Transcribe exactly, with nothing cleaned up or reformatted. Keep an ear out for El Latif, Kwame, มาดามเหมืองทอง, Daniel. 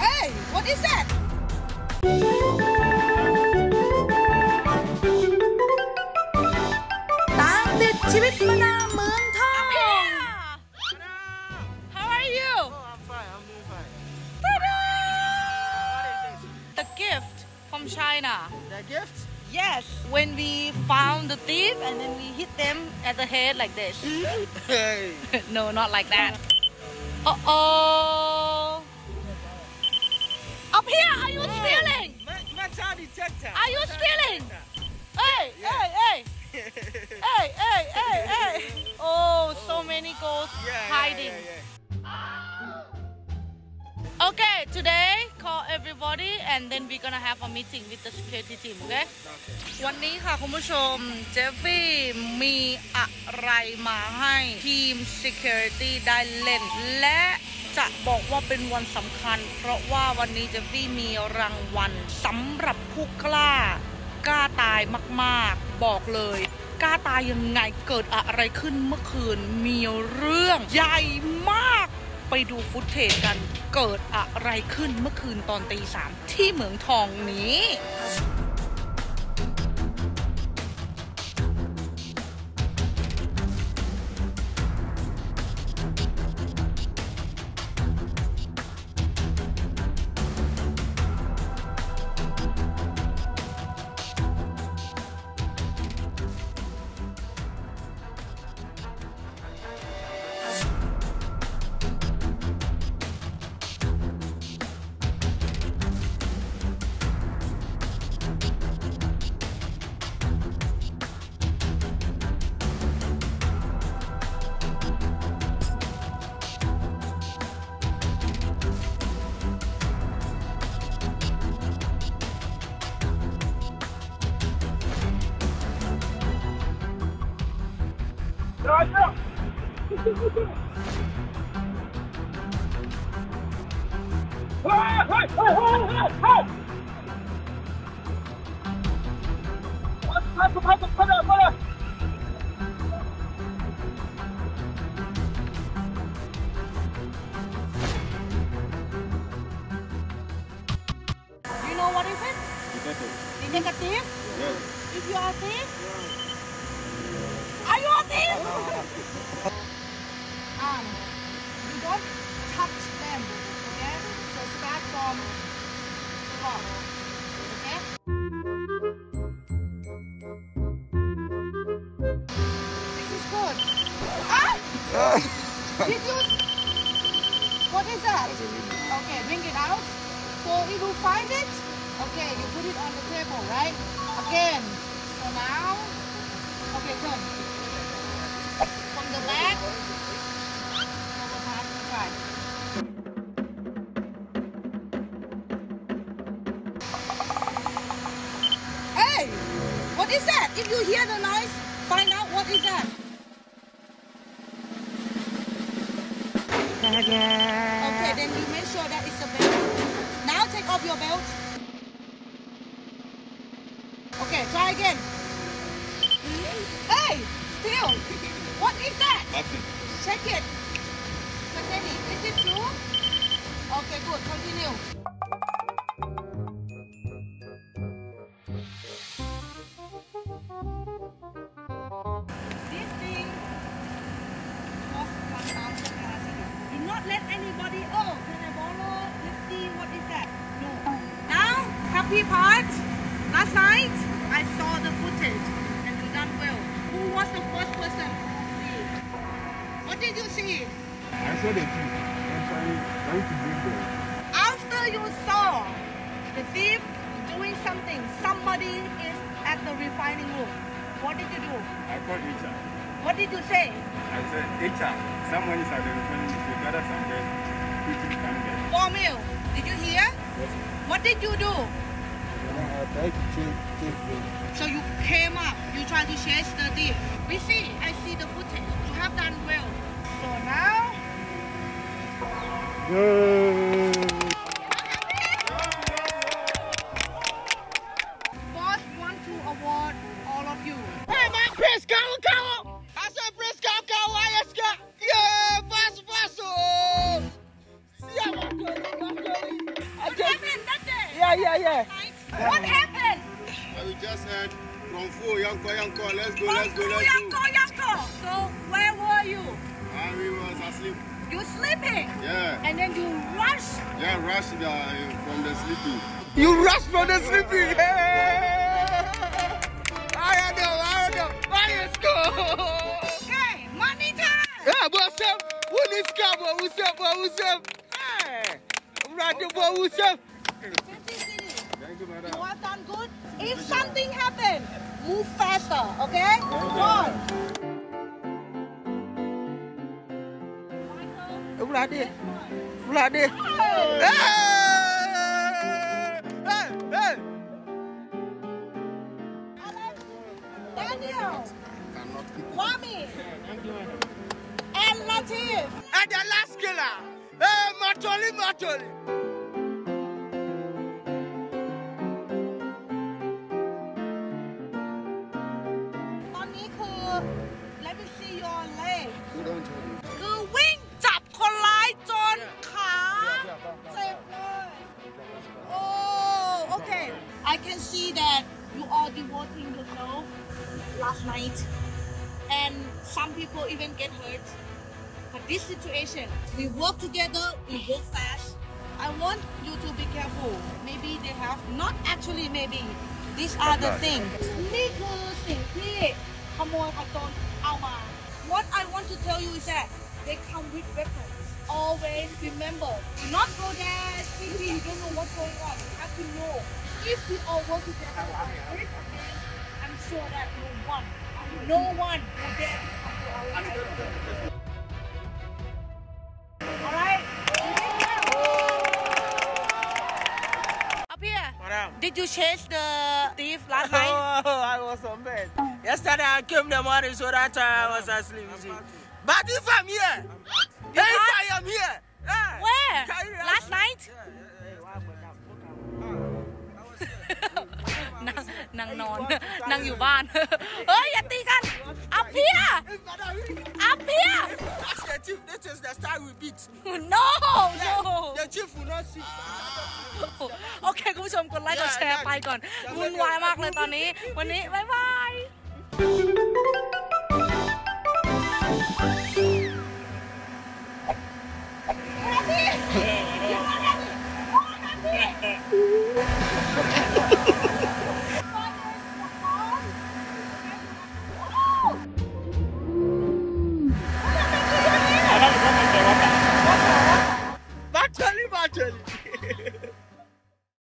Hey, what is that? Tang the chivit mana mung thong. How are you? Oh, I'm fine. I'm doing fine. Ta-da! What is this? The gift from China. The gift? Yes. When we found the thief and then we hit them at the head like this. Hey. No, not like that. Uh oh. Up here, are you stealing? Metal detector. Are you stealing? Hey, hey, hey. Hey, hey, hey, hey. Oh, so many ghosts hiding. Okay, today call everybody and then we're gonna have a meeting with the security team, okay? วันนี้ค่ะคุณผู้ชมเจฟฟี่มีอะไรมาให้ทีม security ได้เล่นและจะบอกว่าเป็นวันสำคัญเพราะว่าวันนี้เจฟฟี่มีรางวัลสำหรับผู้กล้ากล้าตายมากๆบอกเลยกล้าตายยังไงเกิดอะไรขึ้นเมื่อคืนมีเรื่องใหญ่มากไปดูฟุตเทจกันเกิดอะไรขึ้นเมื่อคืนตอนตีสามที่เหมืองทองนี้If you hear the noise, find out what is that. Okay, then you make sure that it's the belt. Now take off your belt. Okay, try again. Hey, Theo, what is that? Nothing. Check it. Is it true? Okay, good. Continue.Hey, my Prince Kawa Kawa! I said Prince Kawa Kawa, yes, girl! yeah, yeah, yeah. What happened? I well, just heard from Fu Yanko Yanko. Let's go, let's go, let's go. Yanko Yanko. So where were you? I was asleep. You sleeping? Yeah. And then you rush? Yeah, rush the, uh, from the sleeping. You rush from the sleeping. Yeah. I had them, I had them. Let's go. Hey, money time. Yeah, what's up? Who needs car? What's up? What's up? Hey. What's up? Thank you, madam. You have done good. If something happens, move faster, okay? Move on. Vladi. Vladi. Hey! Hey! Hey! Daniel. Kwame. El Latif. And the last killer. Hey, Matoli, Matoli. I can see that you all devoting yourself last night, and some people even get hurt. But this situation, we work together, we work fast. I want you to be careful. Maybe they have not actually. Maybe these are the things. This is the thing that Khmoy Khaton took. What I want to tell you is that they come with weapons. Always remember, not go there thinking you don't know what's going on. You have to know. If we all work together like this, I'm sure that no one, no one will dare to come to our All right? Up here, Madam. Did you chase the thief last night? Oh, I was on bed. Yesterday I came in the morning, so that time I was asleep. But if I'm here, I'm if not? I am here. Yeah. Where? Carry last night? Yeah, yeah. Nang non, nangอยู่บ้าน เฮ้ย อย่าตีกัน Up here! Up here! That's the chief. This is the style we beat. No, no. The chief will not see. โอเคคุณผู้ชมกดไลค์กดแชร์ไปก่อนวุ่นวายมากเลยตอนนี้วันนี้บ๊ายบาย